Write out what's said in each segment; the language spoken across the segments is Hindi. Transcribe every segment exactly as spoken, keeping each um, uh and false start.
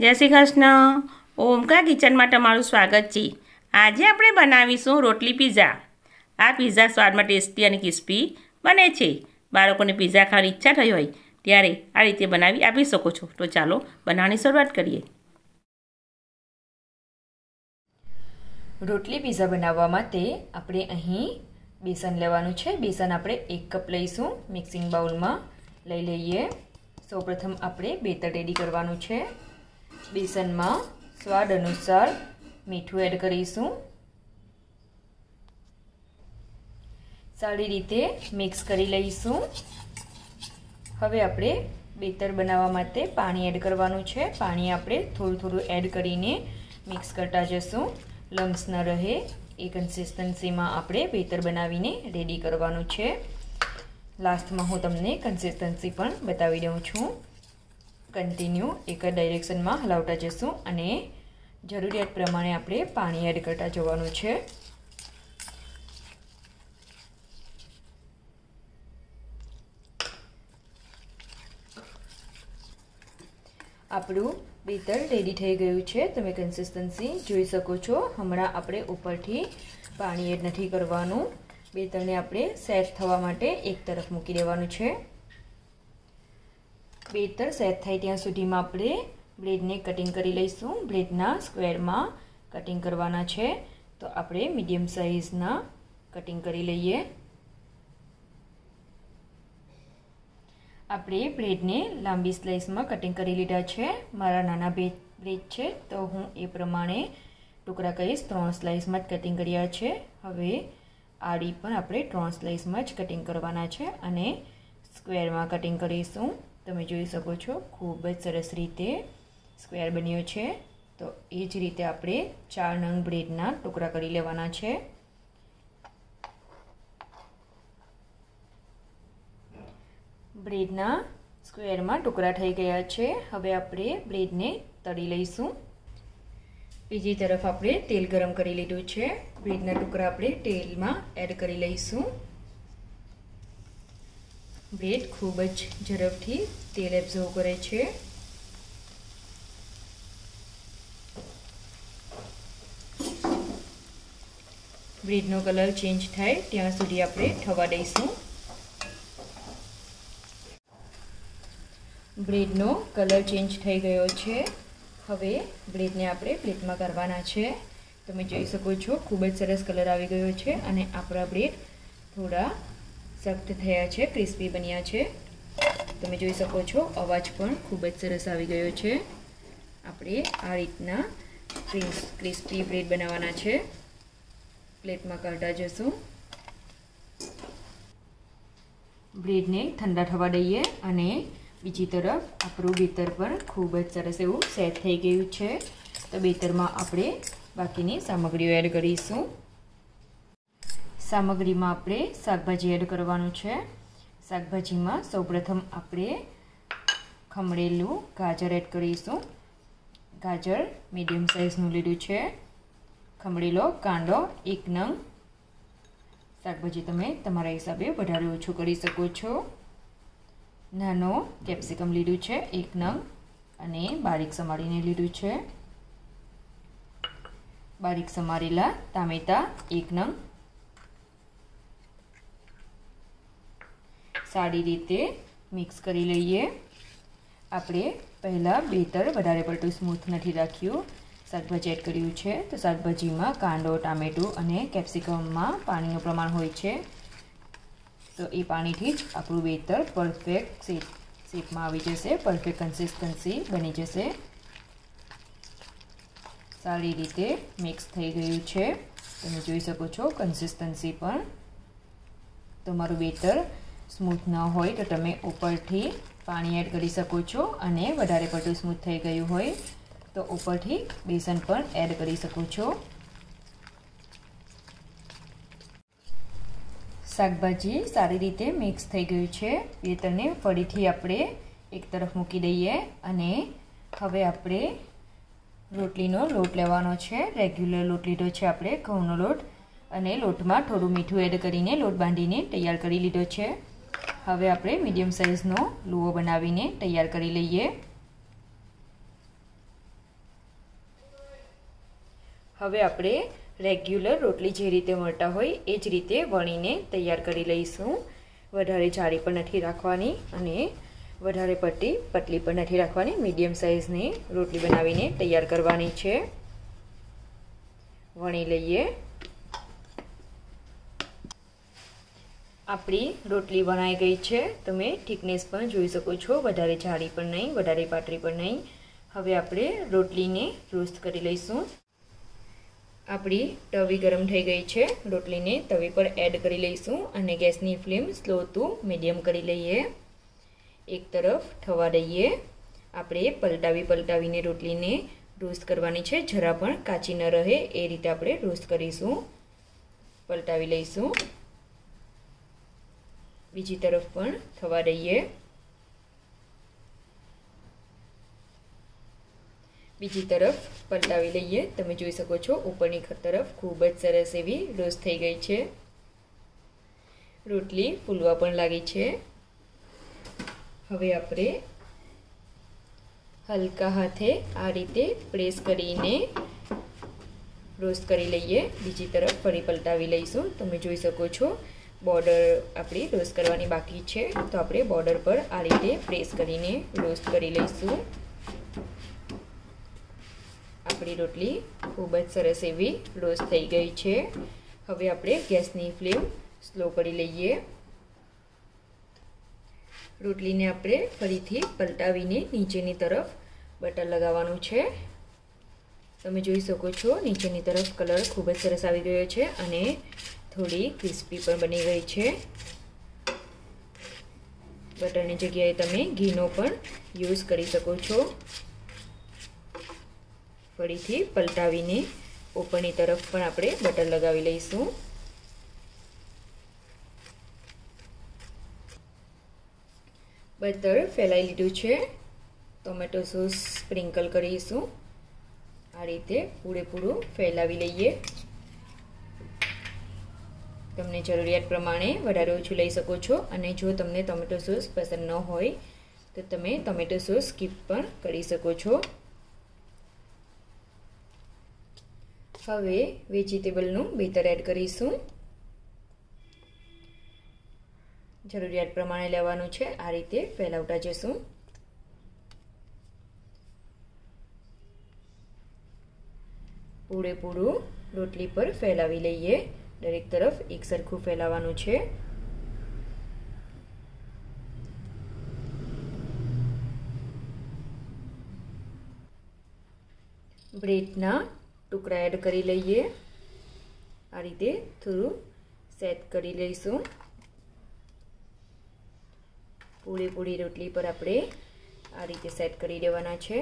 जय श्री कृष्ण। ओमकार किचन में तमारू स्वागत है। आज आप बनावीशू रोटली पीज़ा। आ पिज़्ज़ा स्वाद में टेस्टी और क्रिस्पी बने। बाळकोने पिज़्ज़ा खावानी इच्छा थई होय त्यारे आ रीते बनावी आपी शको छो। तो चालो बनावनी शुरुआत करिए। रोटली पीज़ा बनाववा माटे आपणे अहीं बेसन लेवानुं छे। बेसन आपणे एक कप लईशुं, मिक्सिंग बाउल में लई लईए। सौ प्रथम आपणे बेटर रेडी करवानुं छे। बेसन में स्वाद अनुसार मीठू एड करीशुं। सारी रीते मिक्स करी लईशुं। हवे आपणे बेटर बनावा माटे पाणी एड करवानुं छे। पाणी आपणे थोड़ू थोड़ू एड करीने मिक्स करता जशुं, लम्स न रहे ए कंसिस्टन्सी में आपणे बेटर बनावीने रेडी करवानुं छे। लास्ट में हूँ तमने कंसिस्टन्सी पण बतावी दऊं छुं। कंटीन्यू एक डायरेक्शन में हलावता जशुं अने जरूरियात प्रमाणे आपणे पाणी एड करता जवानुं छे। आपणुं बेटर रेडी थई गयुं छे। तमे कन्सिस्टन्सी जोई शको छो। हमणां आपणे उपरथी पाणी एड नथी करवानुं। बेटरने आपणे सेट थवा माटे एक तरफ मूकी देवानुं छे। बेटर सेट थाय त्यां सुधीमां आपणे ब्रेडने कटिंग करी लईशुं। ब्रेडना स्क्वेरमां कटिंग करवाना छे, तो आपणे मीडियम साइजना कटिंग करी लईए। आपणे ब्रेडने लांबी स्लाइसमां कटिंग करी लीधा छे। मारा नाना ब्रेड छे तो हूँ ए प्रमाणे टुकड़ा करीश। त्रण स्लाइसमां ज कटिंग कर्या छे। हवे आड़ी पण आपणे त्रण स्लाइसमां ज कटिंग करवाना छे अने स्क्वेरमां कटिंग करीशुं। તમે જોઈ શકો છો ખૂબ જ સરસ રીતે સ્ક્વેર બન્યો છે। તો એ જ રીતે આપણે ચાર નંગ બ્રેડના ટુકડા કરી લેવાના છે। બ્રેડના સ્ક્વેરમાં ટુકડા થઈ ગયા છે। હવે આપણે બ્રેડને તળી લઈશું। બીજી તરફ આપણે તેલ ગરમ કરી લીધું છે। બ્રેડના ટુકડા આપણે તેલમાં એડ કરી લઈશું। ब्रेड खूब ज झड़पथी तेल एब्जॉर्ब करे छे। ब्रेडनो कलर चेन्ज थाय त्यां सुधी आपणे थवा दईशुं। ब्रेडनो कलर चेन्ज थई गयो छे। हवे ब्रेडने आपणे प्लेटमां करवाना छे। तमे जोई शको छो खूब ज सरस कलर आवी गयो छे अने आपणा ब्रेड थोड़ा सख्त थया छे, क्रिस्पी बन्या छे। तमे जोई शको छो अवाज पण खूब ज सरस आवी गयो छे। आपणे आ रीतना क्रिस्पी ब्रेड बनाववाना छे। प्लेटमां काढता जशुं। ब्रेडने ठंडा थवा दઈએ અને બીજી તરફ આપણું બેટર પણ ખૂબ જ સરસ એવું સેટ થઈ ગયું છે। તો બેટરમાં આપણે બાકીની સામગ્રીઓ એડ કરીશું। सामग्री में आपणे शाकभाजी एड करवानुं छे। शाकभाजी में सौ प्रथम आपणे खमणेलू गाजर एड करीशुं। गाजर मीडियम साइजनुं लीधुं छे। खमणेलो कांदो एक नंग। शाकभाजी तमे तमारा हिसाबे वधारे ओछो करी शको छो। नानो केप्सिकम लीधुं छे एक नंग अने बारीक समारीने लीधुं छे। बारीक समारेला टामेटा एक नंग। सारी रीते मिक्स करी लईए। आपणे पहला बेटर वधारे पड़तुं स्मूथ नथी राख्युं। शाकभाजी एड कर्युं छे तो शाकभाजी में कांदो, टामेटुं अने केप्सिकम में पाणीनुं प्रमाण होय छे। तो ए पाणीथी ज आपणुं बेटर परफेक्ट शेप शेपमां आवी जशे। परफेक्ट कंसिस्टन्सी बनी जशे। सारी रीते मिक्स थई गयुं छे। तमे जोई शको छो कंसिस्टन्सी पण। तमारुं बेटर स्मूथ न होय तो तमे उपरथी पाणी एड करी शको छो अने वधारे पड़तुं स्मूथ थई गयुं होय तो उपरथी बेसन पण एड करी शको छो। शाकभाजी सारी रीते मिक्स थई गयुं छे। बेटरने फरीथी आपणे एक तरफ मूकी दઈએ अने हवे आपणे रोटलीनो लोट लेवानो छे। रेग्युलर लोट लीधो छे आपणे, घऊनो लोट अने लोटमां थोड़ुं मीठुं एड करीने लोट बांधीने तैयार करी लीधो छे। हवे आपणे मीडियम साइजनो लूवो बनावीने तैयार करी लईए। हवे आपणे रेग्युलर रोटली जे रीते वणता होय ए ज रीते वणीने तैयार करी लईशुं। वधारे जाडी पण नथी राखवानी अने वधारे पट्टी पतली पण नथी राखवानी, मीडियम साइजनी रोटली बनावीने तैयार करवानी छे। वणी लईए। आपणी रोटली बनाई गई छे, तमे थिकनेस पण जोई शको छो, वधारे जाडी पण नहीं, वधारे पातळी पण नहीं। हवे आपणे रोटलीने रोस्ट करी लईशुं। आपणी तवी गरम थई गई छे, रोटलीने तवी पर एड करी लईशुं अने गैसनी फ्लेम स्लो टू मीडियम करी लईए। एक तरफ थवा दईए। आपणे पलटावी पलटावीने रोटलीने रोस्ट करवानी छे, जरा पण काची न रहे ए रीते आपणे रोस्ट करीशुं। पलटावी लईशुं। बीजी तरफ पण थवा दईए। बीजी तरफ पलटावी लईए। तमे जोई शको छो उपरनी तरफ खूब ज सरस एवी रोस्ट थई गई छे। रोटली फूलवा पण लागी छे। हवे आपणे हलका हाथे आ रीते प्रेस करीने रोस्ट करी लईए। बीजी तरफ फरी पलटावी लईशुं। तमे जोई शको छो बॉर्डर आपणी रोस्ट करवानी बाकी छे, तो आपणे बॉर्डर पर आ रीते प्रेस करीने रोस्ट करी लईशुं। आपणी रोटली खूब ज सरस एवी रोस्ट थई गई छे। हवे आपणे गैसनी फ्लेम स्लो करी लईए। रोटलीने आपणे फरीथी पलटावीने नीचेनी तरफ बटर लगाववानुं छे। तमे जोई शको छो नीचेनी तरफ कलर खूब ज सरस आवी गयो छे अने थोड़ी क्रिस्पी पण बनी गई छे। बटरनी जग्याए तमे घीनो पण यूज करी शको छो। फरीथी पलटावीने उपरनी तरफ पण आपणे बटर लगावी लईशुं। बटर फैलाई लीधुं छे। टोमेटो सॉस स्प्रिंकल करीशुं। आ रीते पूरेपूरुं फैलावी लईए। तमने जरूरियात प्रमाणे वधारे ओछुं लई शको छो अने जो तमने टोमेटो सॉस पसंद न होय तो तमे टोमेटो सॉस स्कीप पण करी शको छो। हवे वेजिटेबलनु बेटर एड करीशुं। जरूरियात प्रमाणे लेवानुं छे। आ रीते फैलावता जशुं। पूरेपूरुं रोटली पर फैलावी लईए। दरेक तरफ एक सरखुं फैलाववानुं छे। ब्रेडना टुकड़ा एड करी लईए। आ रीते थोड़ू सेट करी लईशुं। पूरेपूरी रोटली पर आपणे आ रीते सेट करी देवाना छे।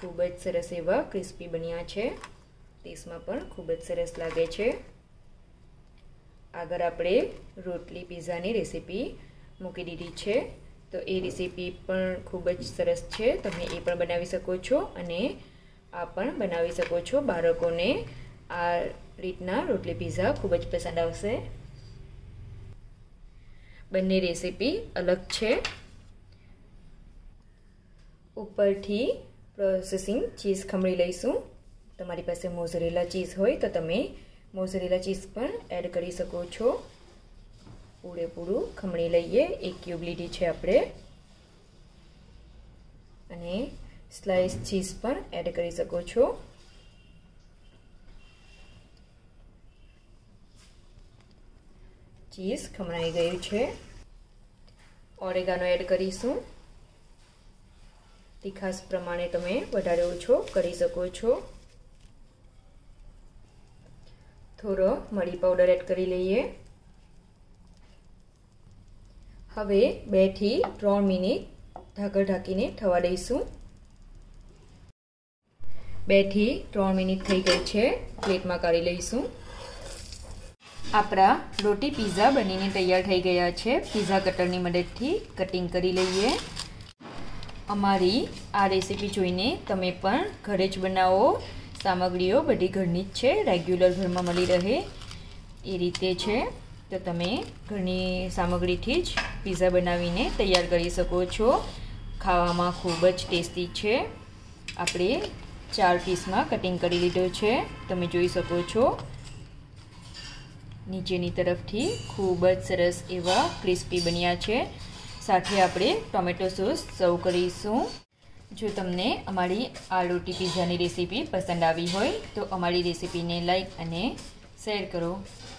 खूब ज सरस एवा क्रिस्पी बन्या छे। टेस्टमां पण खूब ज सरस लागे छे। आगळ आपणे रोटली पीझानी रेसिपी मूकी दीधी छे, तो ए रेसिपी पण खूब ज सरस छे। तमे ए पण बनावी शको छो अने आ पण बनावी शको छो। बाळकोने आ रीतना रोटली पीझा खूब ज पसंद आवशे। बंने रेसिपी अलग छे। उपरथी प्रोसेसिंग चीज खमणी लईशुं। तमारी पासे मोझरेला चीज होय तो तमे मोझरेला चीज पण एड करी शको छो। पूरेपूरुं खमणी लईए। एक क्यूब लीधी छे आपणे अने स्लाइस चीज पर एड करी सको छो। चीज खमणाई गई छे। Oregano add करीशुं। तीखास प्रमाणे तमे वधारे ओछो करी सको छो। थोड़ो मरी पाउडर एड करी लईए। हवे बे थी त्रण मिनिट ढाकण ढांकीने थवा दईशुं। बे थी त्रण मिनिट थई गई छे। प्लेट में काढ़ी लईशुं। आपणा रोटी पीझा बनीने तैयार थई गया छे। पीझा कटरनी मददथी कटिंग करी लईए। अमारी आ रेसिपी जोईने तमे पण घरे ज बनावो। सामग्रीओ बधी घरनी ज छे, रेग्युलर घरमां मळी रहे ए रीते छे। तो तमे घरनी सामग्रीथी ज पीझा बनावीने तैयार करी शको छो। खावामां खूब ज टेस्टी छे। आपणे चार पीस में कटिंग करी लीधो छे। तमे जोई शको छो नीचेनी तरफथी खूब ज सरस एवा क्रिस्पी बन्या छे। साथे आपणे टोमेटो सॉस सर्व करीशुं। जो तमने अमारी आ रोटी पीझानी रेसिपी पसंद आई हो तो अमारी रेसिपी ने लाइक अने शेर करो।